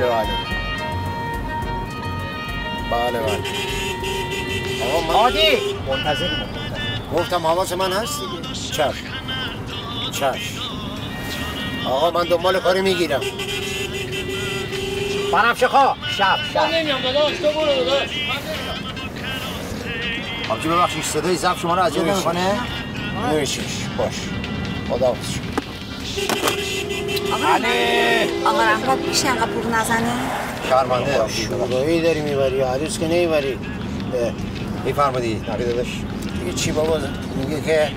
بله بله بله بله آقا من عادی منتظر گفتم حواس من هست دیگه چشم چشم آقا من دنبال کاری میگیرم بنفشه‌خواه شب شب من نمیام داداش تو برو داداش آبجی ببخشید صدای زب شما رو اذیت نمی‌کنه؟ نمی‌شیش باش خداحافظ علی آقا رحمت میشه انقدر بوق نزنه؟ شرمنده خدایی داری میبری عروس که نمیبری بفرمایید نقی داداش دیگه چی بابا میگه که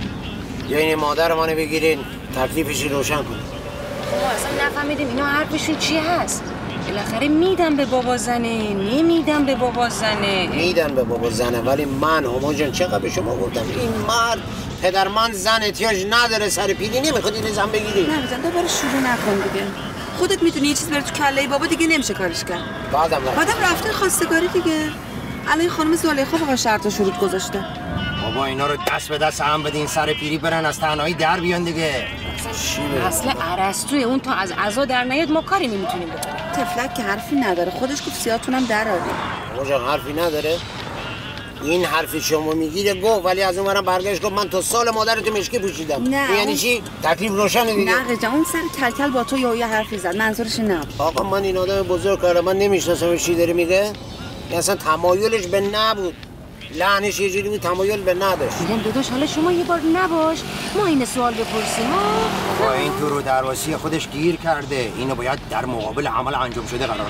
یعنی مادر منو بگیرین تکلیفش روشن کنید بابا اصلا نفهمیدیم اینا حرفشون چی هست بالاخره میدم به بابا زنه نمیدم به بابا زنه میدم به بابا زنه ولی من هما جان چقدر به شما گفتم این مرد پدر من زن احتیاج نداره سر پیری نمیخواد این زن بگیری نه بزن دوباره شروع نکن دیگه خودت میتونی یه چیز بره تو کله بابا دیگه نمیشه کارش کرد بعدم رفته خواستگاری دیگه الان خانم زلیخا واقعا شرط و شروط گذاشته بابا اینا رو دست به دست هم بدین سر پیری برن از تنهایی در بیان دیگه اصل ارسطویی اون تا از عزا در نیاد ما کاری نمیتونیم بکنیم تفلک که حرفی نداره خودش گفت سیاتونم در آورد بابا جان حرفی نداره این حرفی شما میگیره گفت ولی از اونورم برگشت گفت من تا سال مادرتو مشکی پوشیدم یعنی چی تکلیف روشنه دیگه نه جان اون سر کلکل با تو یا حرفی زد منظورش نه آقا من این آدم بزرگ کارم من نمیشناسمش چی داره میگه اصلا تمایلش به نبود لعنش یه جوری بود تمایل به نداشت میگم داداش حالا شما یه بار نباش ما این سوال بپرسیم با این تو رو درواسی خودش گیر کرده اینو باید در مقابل عمل انجام شده قرار داد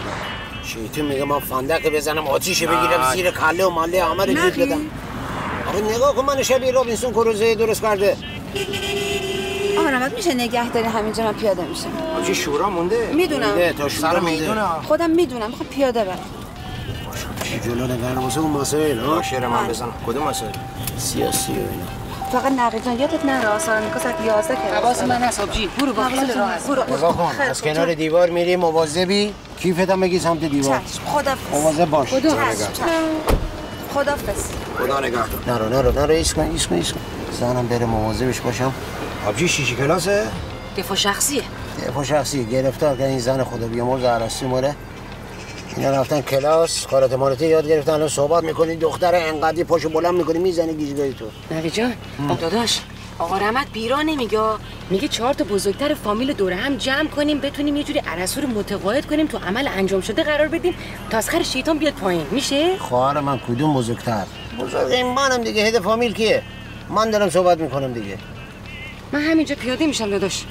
شیطون میگه من فندق بزنم آتیش بگیرم زیر کله و مله عمل رو دید بدم آره نگاه کن من شبیه رابینسون کروزه درست کرده آقا نمت میشه نگه داری همینجا من پیاده میشم آجی شورا مونده میدونم تا شورا میدونه خودم میدونم میخوام پیاده برم جلو نگرموزه اون مسائل ها؟ شعر من بزنم کدوم مسائل؟ سیاسی و اینا فقط نقیجان یادت نره آسان میکنه ساعت 11 که حواس من هست آبجی برو با خیال راحت نگاه کن از کنار دیوار میری مواظبی کیفت هم بگی سمت دیوار خدافظ مواظب باش خدافظ خدا نگهدار نرو ایس کن زنم بره مواظبش باشم آبجی شیشی کلاسه؟ دفاع شخصیه گرفتار که این زن خدا بیامرز ارسطویی ماره اینا رفتن کلاس کارات مارتی یاد گرفتن الان صحبت میکنی دختر انقدی پاشو بلند میکنی میزنی گیجگاهی تو نوی جان داداش آقا رحمت بیرا نمیگه میگه 4 تا بزرگتر فامیل دوره هم جمع کنیم بتونیم یه جوری ارسطو رو متقاعد کنیم تو عمل انجام شده قرار بدیم تا از خر شیطان بیاد پایین میشه خواهر من کدوم بزرگتر این منم دیگه هد فامیل کیه من دارم صحبت میکنم دیگه من همینجا پیاده میشم داداش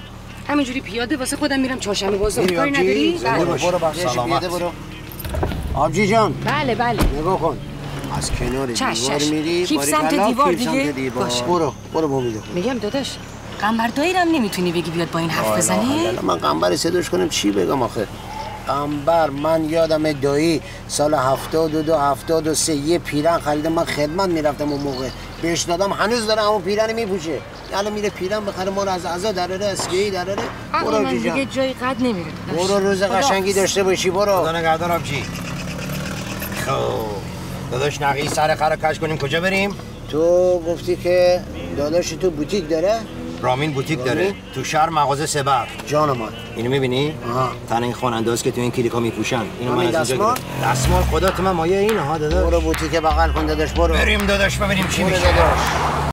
همینجوری پیاده واسه خودم میرم چاشم بازو کاری نداری برو با سلامت آبجی جان بله نگاه کن از کنار دیوار میری کیف سمت دیوار دیگه باشه برو با میده میگم داداش قنبر دایرم نمیتونی بگی بیاد با این حرف بزنی من قنبر صداش کنم چی بگم آخه قنبر من یادم دایی سال 72 73 یه پیرن خریده من خدمت میرفتم اون موقع بهش دادم هنوز داره همون پیرن میپوشه الان میره پیرن بخره ما رو از عزا دراره اسکی دراره برو دیگه جای قد نمیره برو روز قشنگی داشته باشی برو خدا نگهدار آبجی داداش نقی سر خر کش کنیم کجا بریم؟ تو گفتی که داداش تو بوتیک داره؟ رامین بوتیک داره تو شهر مغازه سبر جان من اینو می‌بینی؟ تن این خواننده‌هاست که تو این کلیکا می‌پوشن اینو من از اینجا گرفتم دستمال خدا تو من مایه اینها داداش برو بوتیک بغل کن داداش برو بریم داداش ببینیم چی میشه داداش